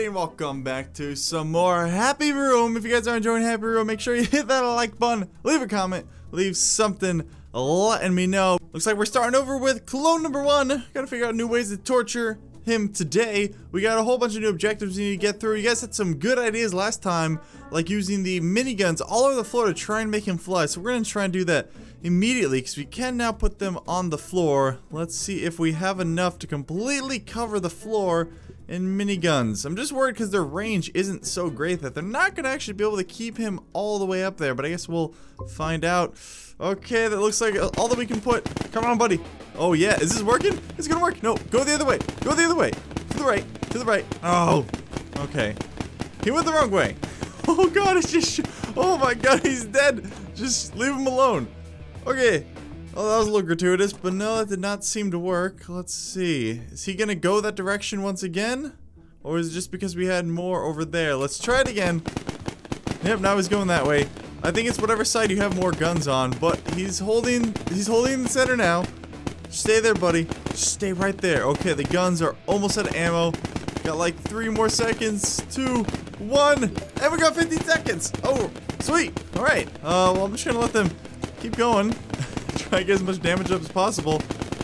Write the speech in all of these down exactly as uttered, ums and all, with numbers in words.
everybody, and welcome back to some more Happy Room. If you guys are enjoying Happy Room, make sure you hit that like button, leave a comment, leave something letting me know. Looks like we're starting over with clone number one. Gotta figure out new ways to torture him today. We got a whole bunch of new objectives we need to get through. You guys had some good ideas last time, like using the miniguns all over the floor to try and make him fly. So we're gonna try and do that immediately because we can now put them on the floor. Let's see if we have enough to completely cover the floor in miniguns. I'm just worried because their range isn't so great that they're not gonna actually be able to keep him all the way up there, but I guess we'll find out. Okay, that looks like all that we can put. Come on, buddy. Oh yeah, is this working? It's gonna work. No, go the other way. Go the other way. To the right. To the right. Oh, okay. He went the wrong way. Oh god, it's just. Oh my god, he's dead. Just leave him alone. Okay. Oh, that was a little gratuitous, but no, that did not seem to work. Let's see. Is he gonna go that direction once again? Or is it just because we had more over there? Let's try it again. Yep, now he's going that way. I think it's whatever side you have more guns on, but he's holding he's holding the center now. Stay there, buddy. Stay right there. Okay, the guns are almost out of ammo. Got like three more seconds. Two, one, and we got fifty seconds. Oh, sweet. All right. Uh, well, I'm just gonna let them keep going. Try to get as much damage up as possible.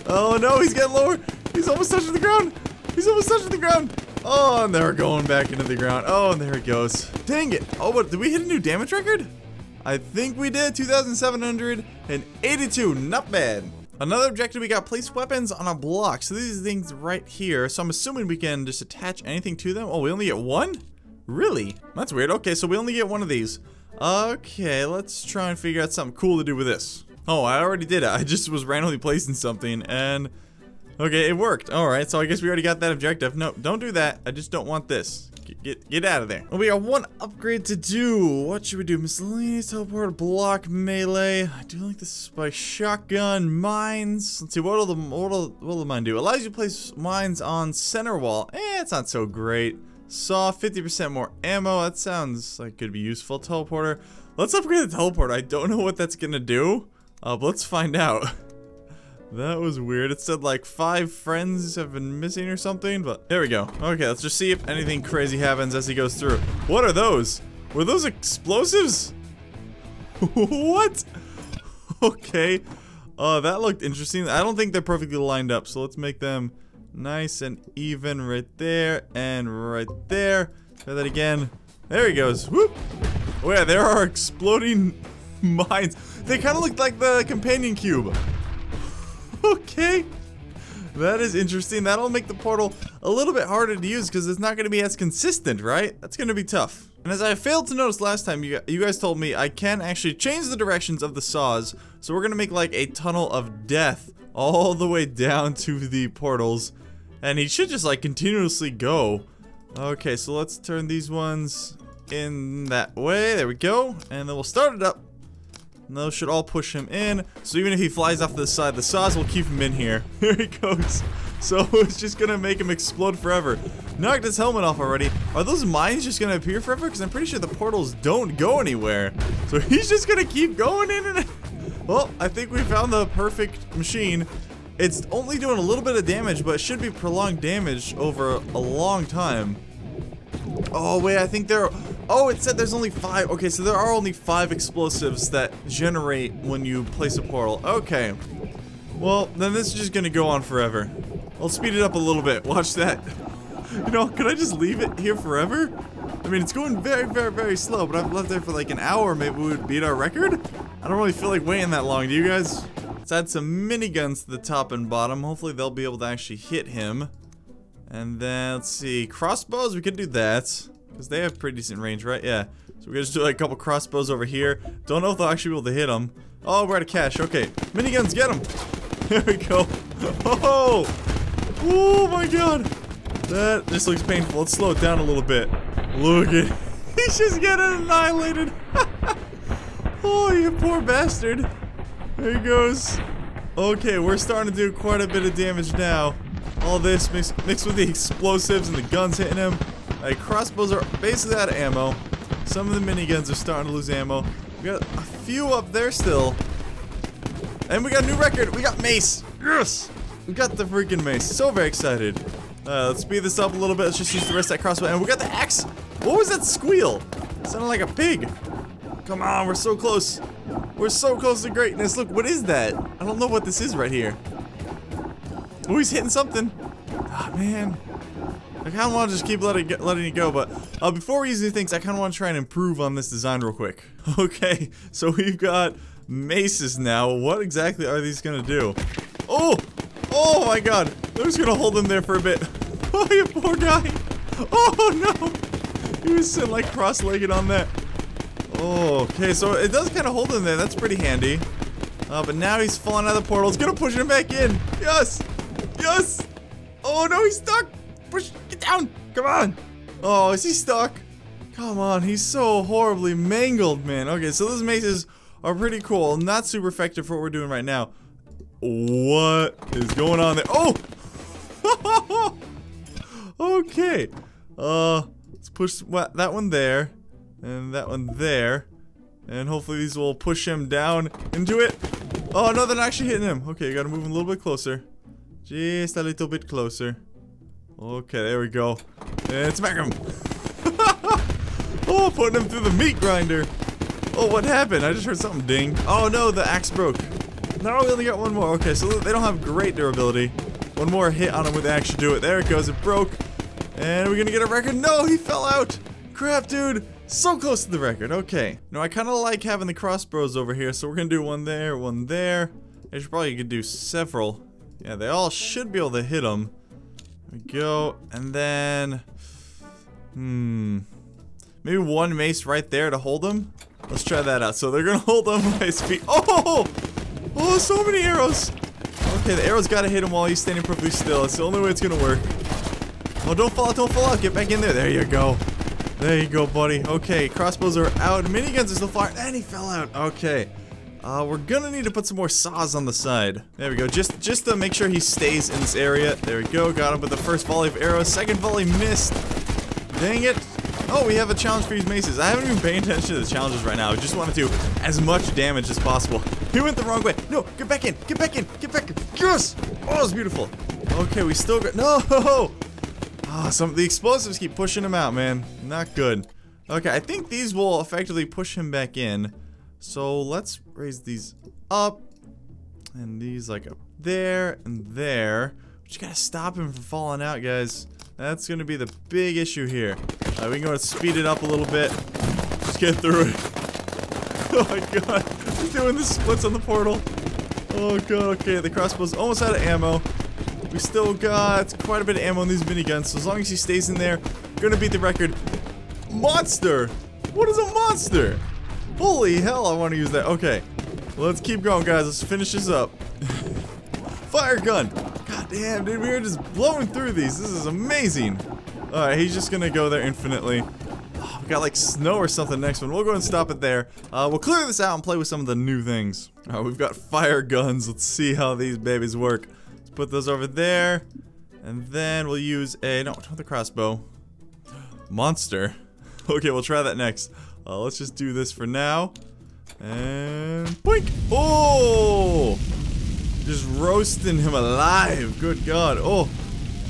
Oh no, he's getting lower. He's almost touching the ground. He's almost touching the ground. Oh, and they're going back into the ground. Oh, and there it goes. Dang it. Oh, what? Did we hit a new damage record? I think we did. two thousand seven hundred eighty-two. Not bad. Another objective we got, place weapons on a block. So these things right here. So I'm assuming we can just attach anything to them. Oh, we only get one? Really? That's weird. Okay, so we only get one of these. Okay, let's try and figure out something cool to do with this. Oh, I already did it. I just was randomly placing something and... Okay, it worked. Alright, so I guess we already got that objective. No, don't do that. I just don't want this. Get get, get out of there. Well, we got one upgrade to do. What should we do? Miscellaneous, teleport, block, melee. I do like this spike. Shotgun, mines. Let's see, what will the, what will, what will the mine do? Allows you to place mines on center wall. Eh, it's not so great. Saw, fifty percent more ammo. That sounds like it could be useful. Teleporter. Let's upgrade the teleporter. I don't know what that's going to do, uh, but let's find out. That was weird. It said like five friends have been missing or something, but there we go. Okay, let's just see if anything crazy happens as he goes through. What are those? Were those explosives? What? Okay. Uh, that looked interesting. I don't think they're perfectly lined up, so let's make them nice and even right there and right there. Try that again. There he goes. Whoop. Oh yeah, there are exploding mines. They kind of looked like the companion cube. Okay, that is interesting. That'll make the portal a little bit harder to use because it's not going to be as consistent, right? That's going to be tough. And as I failed to notice last time, you guys told me I can actually change the directions of the saws. So we're going to make like a tunnel of death all the way down to the portals. And he should just like continuously go. Okay, so let's turn these ones in that way. There we go. And then we'll start it up. And those should all push him in. So even if he flies off to the side, the saws will keep him in here. Here he goes. So it's just going to make him explode forever. Knocked his helmet off already. Are those mines just going to appear forever? Because I'm pretty sure the portals don't go anywhere. So he's just going to keep going in and out. Well, I think we found the perfect machine. It's only doing a little bit of damage, but it should be prolonged damage over a long time. Oh, wait, I think there are... Oh, it said there's only five. Okay, so there are only five explosives that generate when you place a portal. Okay. Well, then this is just going to go on forever. I'll speed it up a little bit. Watch that. You know, could I just leave it here forever? I mean, it's going very, very, very slow, but I've left there for like an hour. Maybe we would beat our record? I don't really feel like waiting that long. Do you guys? Let's add some miniguns to the top and bottom. Hopefully, they'll be able to actually hit him. And then, let's see. Crossbows, we could do that. Because they have pretty decent range, right? Yeah. So we're going to just do like a couple crossbows over here. Don't know if they'll actually be able to hit them. Oh, we're out of cash. Okay. Miniguns, get them. There we go. Oh! Oh my god. That just looks painful. Let's slow it down a little bit. Look at him. He's just getting annihilated. Oh, you poor bastard. There he goes. Okay, we're starting to do quite a bit of damage now. All this mixed, mixed with the explosives and the guns hitting him. Like, crossbows are basically out of ammo. Some of the miniguns are starting to lose ammo. We got a few up there still. And we got a new record. We got mace. Yes! We got the freaking mace. So very excited. Uh, let's speed this up a little bit. Let's just use the rest of that crossbow. And we got the axe. What was that squeal? It sounded like a pig. Come on, we're so close. We're so close to greatness. Look, what is that? I don't know what this is right here. Oh, he's hitting something. Ah, oh, man. I kind of want to just keep letting it, letting it go, but uh, before we use new things, I kind of want to try and improve on this design real quick. Okay, so we've got maces now. What exactly are these going to do? Oh! Oh my god! They're just going to hold him there for a bit. Oh, you poor guy! Oh no! He was sitting like cross-legged on that. Oh, okay, so it does kind of hold him there. That's pretty handy. Uh, but now he's falling out of the portal. It's going to push him back in! Yes! Yes! Oh no, he's stuck! Push! Get down! Come on! Oh, is he stuck? Come on, he's so horribly mangled, man. Okay, so those maces are pretty cool. Not super effective for what we're doing right now. What is going on there? Oh! Okay. Uh, let's push that one there. And that one there. And hopefully these will push him down into it. Oh, no, they're not actually hitting him. Okay, gotta move him a little bit closer. Just a little bit closer. Okay, there we go. And smack him! Oh, putting him through the meat grinder! Oh, what happened? I just heard something ding. Oh no, the axe broke. No, we only got one more. Okay, so they don't have great durability. One more hit on him with the axe should do it. There it goes, it broke. And we're gonna get a record. No, he fell out! Crap, dude! So close to the record, okay. Now, I kinda like having the crossbows over here, so we're gonna do one there, one there. I should probably do several. Yeah, they all should be able to hit them. There we go, and then, hmm, maybe one mace right there to hold them. Let's try that out. So they're gonna hold them by his feet. Oh, oh, so many arrows. Okay, the arrows gotta hit him while he's standing perfectly still. It's the only way it's gonna work. Oh, don't fall out, don't fall out. Get back in there. There you go. There you go, buddy. Okay, crossbows are out. Miniguns are still firing. And he fell out. Okay. Uh, we're gonna need to put some more saws on the side. There we go, just just to make sure he stays in this area. There we go, got him with the first volley of arrows. Second volley missed. Dang it. Oh, we have a challenge for these maces. I haven't even paid attention to the challenges right now. I just want to do as much damage as possible. He went the wrong way. No, get back in, get back in, get back in. Yes! Oh, it's beautiful. Okay, we still got, no! Oh, some of the explosives keep pushing him out, man. Not good. Okay, I think these will effectively push him back in. So let's raise these up, and these like up there and there. We just gotta stop him from falling out, guys. That's gonna be the big issue here. Uh, we can go and speed it up a little bit. Just get through it. Oh my god, he's doing the splits on the portal. Oh god, okay, the crossbow's almost out of ammo. We still got quite a bit of ammo in these miniguns, so as long as he stays in there, gonna beat the record. Monster! What is a monster? Holy hell, I want to use that. Okay, let's keep going, guys. Let's finish this up. Fire gun. God damn, dude, we are just blowing through these. This is amazing. All right, he's just going to go there infinitely. Oh, we got like snow or something next one. We'll go ahead and stop it there. Uh, we'll clear this out and play with some of the new things. All right, we've got fire guns. Let's see how these babies work. Let's put those over there. And then we'll use a... No, not the crossbow. Monster. Okay, we'll try that next. Uh, let's just do this for now. And boink! Oh! Just roasting him alive. Good god. Oh,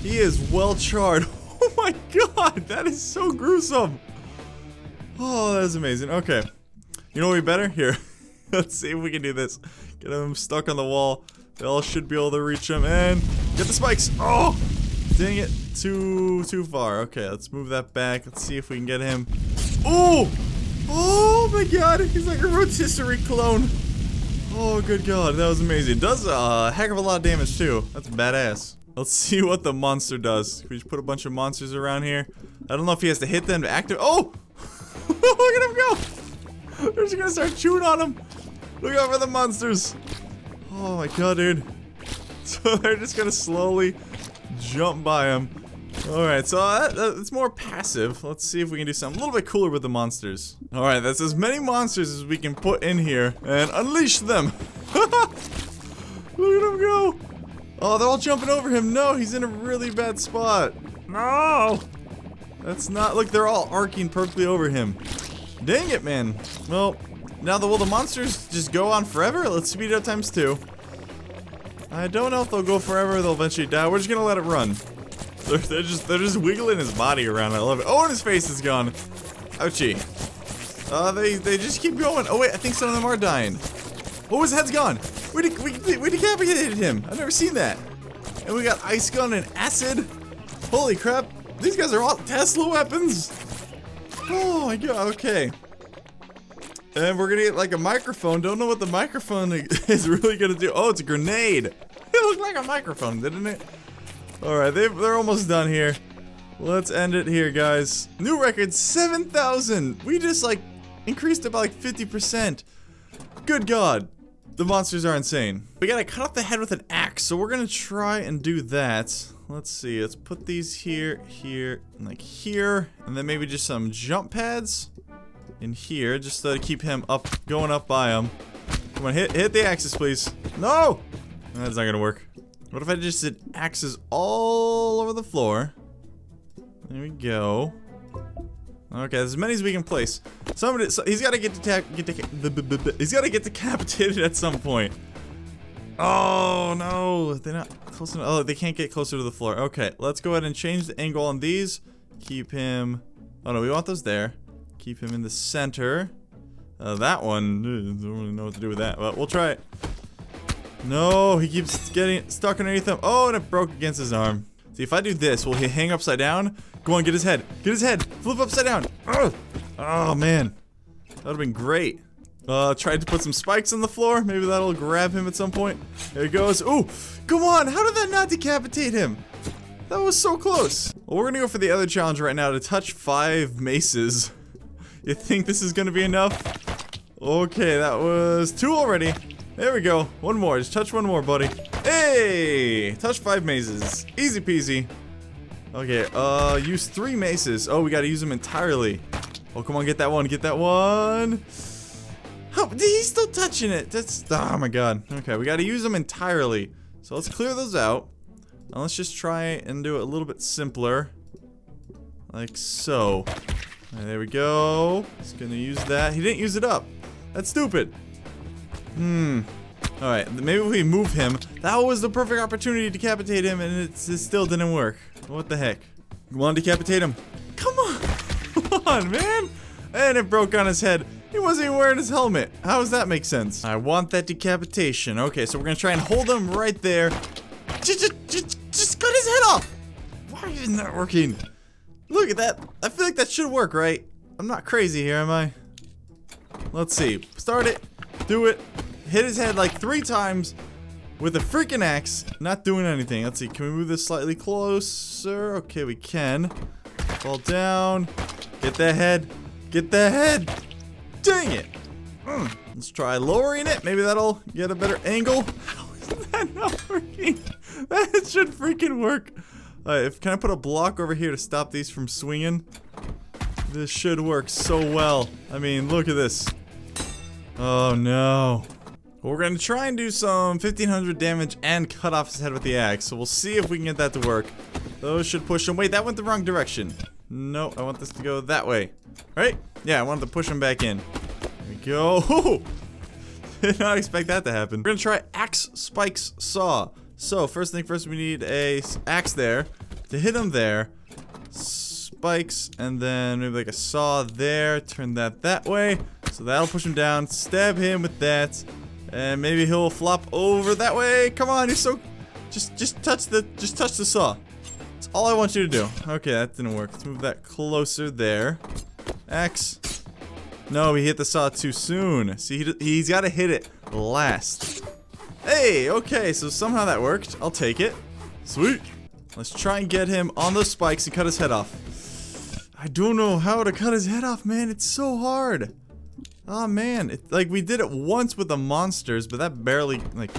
he is well charred. Oh my god, that is so gruesome. Oh, that is amazing. Okay. You know what would be better? Here. Let's see if we can do this. Get him stuck on the wall. They all should be able to reach him. And get the spikes! Oh! Dang it. Too too far. Okay, let's move that back. Let's see if we can get him. Oh! Oh my god, he's like a rotisserie clone. Oh good god, that was amazing. Does a heck of a lot of damage too. That's badass. Let's see what the monster does. Can we just put a bunch of monsters around here? I don't know if he has to hit them to activate. Oh! Look at him go! They're just gonna start chewing on him. Look out for the monsters. Oh my god, dude. So they're just gonna slowly jump by him. Alright, so that, that, it's more passive. Let's see if we can do something a little bit cooler with the monsters. Alright, that's as many monsters as we can put in here and unleash them. Look at him go. Oh, they're all jumping over him. No, he's in a really bad spot. No. That's not... Look, they're all arcing perfectly over him. Dang it, man. Well, now the, will the monsters just go on forever? Let's speed it up times two. I don't know if they'll go forever. They'll eventually die. We're just going to let it run. They're, they're just they're just wiggling his body around. I love it. Oh, and his face is gone. Ouchie. Uh, they they just keep going. Oh wait, I think some of them are dying. Oh, his head's gone. We de we, we decapitated him. I've never seen that. And we got ice gun and acid. Holy crap! These guys are all Tesla weapons. Oh my god. Okay. And we're gonna get like a microphone. Don't know what the microphone is really gonna do. Oh, it's a grenade. It looked like a microphone, didn't it? Alright, they're almost done here. Let's end it here, guys. New record, seven thousand! We just, like, increased it by, like, fifty percent. Good God. The monsters are insane. We gotta cut off the head with an axe, so we're gonna try and do that. Let's see, let's put these here, here, and, like, here. And then maybe just some jump pads in here, just to keep him up, going up by him. Come on, hit, hit the axes, please. No! That's not gonna work. What if I just did axes all over the floor? There we go. Okay, as many as we can place. Somebody, so he's got to get decapitated. He's got to get decapitated at some point. Oh no, they're not close enough. Oh, they can't get closer to the floor. Okay, let's go ahead and change the angle on these. Keep him. Oh no, we want those there. Keep him in the center. Uh, that one, I don't really know what to do with that, but we'll try it. No, he keeps getting stuck underneath him. Oh, and it broke against his arm. See, if I do this, will he hang upside down? Go on, get his head. Get his head. Flip upside down. Ugh. Oh, man. That would have been great. Uh, tried to put some spikes on the floor. Maybe that'll grab him at some point. There he goes. Ooh, come on. How did that not decapitate him? That was so close. Well, we're going to go for the other challenge right now, to touch five maces. You think this is going to be enough? Okay, that was two already. There we go. One more. Just touch one more, buddy. Hey! Touch five mazes. Easy peasy. Okay, uh, use three maces. Oh, we gotta use them entirely. Oh, come on, get that one. Get that one. How? He's still touching it. That's... Oh, my God. Okay, we gotta use them entirely. So let's clear those out. And let's just try and do it a little bit simpler. Like so. And there we go. Just gonna use that. He didn't use it up. That's stupid. Hmm. Alright, maybe we move him. That was the perfect opportunity to decapitate him, and it's, it still didn't work. What the heck? You want to decapitate him? Come on! Come on, man! And it broke on his head. He wasn't even wearing his helmet. How does that make sense? I want that decapitation. Okay, so we're gonna try and hold him right there. Just, just, just, just cut his head off! Why isn't that working? Look at that. I feel like that should work, right? I'm not crazy here, am I? Let's see. Start it. Do it. Hit his head like three times with a freaking axe. Not doing anything. Let's see. Can we move this slightly closer? Okay, we can. Fall down. Get the head. Get the head. Dang it. Mm. Let's try lowering it. Maybe that'll get a better angle. How is that not working? That should freaking work. All right, if, can I put a block over here to stop these from swinging? This should work so well. I mean, look at this. Oh, no. We're gonna try and do some fifteen hundred damage and cut off his head with the axe. So we'll see if we can get that to work. Those should push him. Wait, that went the wrong direction. No, I want this to go that way. Right? Yeah, I wanted to push him back in. There we go. Did not expect that to happen. We're gonna try axe, spikes, saw. So first thing first, we need a axe there to hit him there. Spikes, and then maybe like a saw there. Turn that that way. So that'll push him down. Stab him with that. And maybe he'll flop over that way. Come on, you're so... Just just touch the just touch the saw. That's all I want you to do. Okay, that didn't work. Let's move that closer there. Axe. No, he hit the saw too soon. See, he, he's got to hit it last. Hey, okay, so somehow that worked. I'll take it. Sweet. Let's try and get him on those spikes and cut his head off. I don't know how to cut his head off, man. It's so hard. Oh man, it, like we did it once with the monsters, but that barely, like,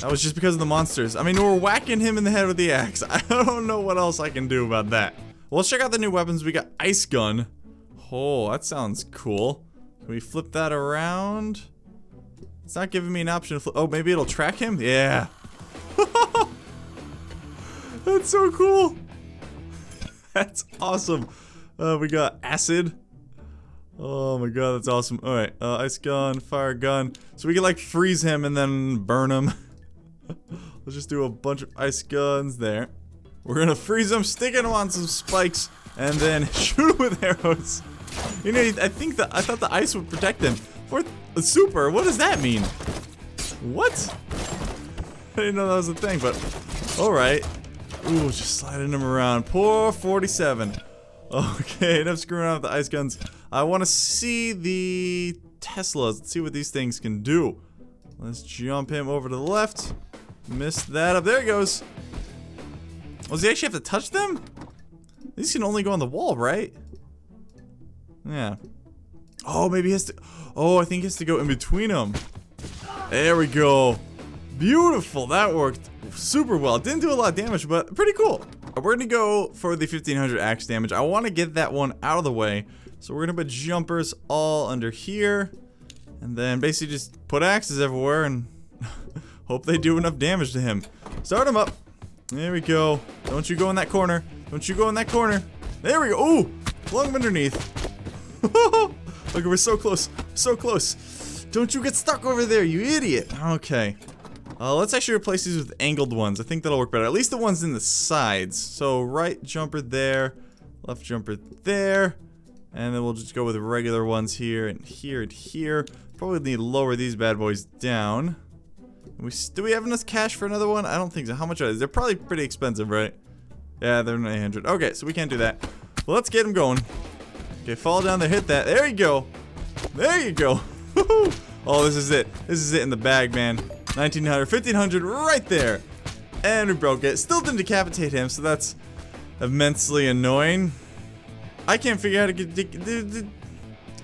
that was just because of the monsters. I mean, we're whacking him in the head with the axe. I don't know what else I can do about that. Well, let's check out the new weapons. We got ice gun. Oh, that sounds cool. Can we flip that around? It's not giving me an option to flip. Oh, maybe it'll track him? Yeah. That's so cool. That's awesome. Uh, we got acid. Oh my god, that's awesome. Alright, uh, ice gun, fire gun. So we can like freeze him and then burn him. Let's just do a bunch of ice guns there. We're gonna freeze him, stick him on some spikes, and then shoot him with arrows. You know, I think the I thought the ice would protect him. Fourth super. What does that mean? What? I didn't know that was a thing, but all right. Ooh, just sliding him around. Poor forty-seven. Okay, enough screwing around with the ice guns. I want to see the Teslas. Let's see what these things can do. Let's jump him over to the left. Missed that up. There he goes. Oh, does he actually have to touch them? These can only go on the wall, right? Yeah. Oh, maybe he has to... Oh, I think he has to go in between them. There we go. Beautiful. That worked super well. Didn't do a lot of damage, but pretty cool. We're going to go for the fifteen hundred axe damage. I want to get that one out of the way. So we're going to put jumpers all under here. And then basically just put axes everywhere and hope they do enough damage to him. Start him up. There we go. Don't you go in that corner. Don't you go in that corner. There we go. Ooh. Flung him underneath. Look, we're so close. So close. Don't you get stuck over there, you idiot. Okay. Uh, let's actually replace these with angled ones. I think that'll work better. At least the ones in the sides. So right jumper there. Left jumper there. And then we'll just go with regular ones here and here and here. Probably need to lower these bad boys down. We, do we have enough cash for another one? I don't think so. How much are they? They're probably pretty expensive, right? Yeah, they're nine hundred. Okay, so we can't do that. Well, let's get them going. Okay, fall down there, hit that. There you go. There you go. Oh, this is it. This is it in the bag, man. nineteen hundred, fifteen hundred right there. And we broke it. Still didn't decapitate him, so that's immensely annoying. I can't figure out how to get...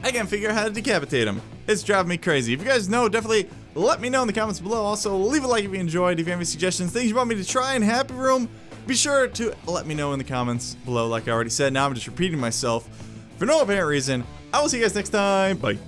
I can't figure out how to decapitate him. It's driving me crazy. If you guys know, definitely let me know in the comments below. Also, leave a like if you enjoyed. If you have any suggestions, things you want me to try in Happy Room, be sure to let me know in the comments below, like I already said. Now I'm just repeating myself for no apparent reason. I will see you guys next time. Bye.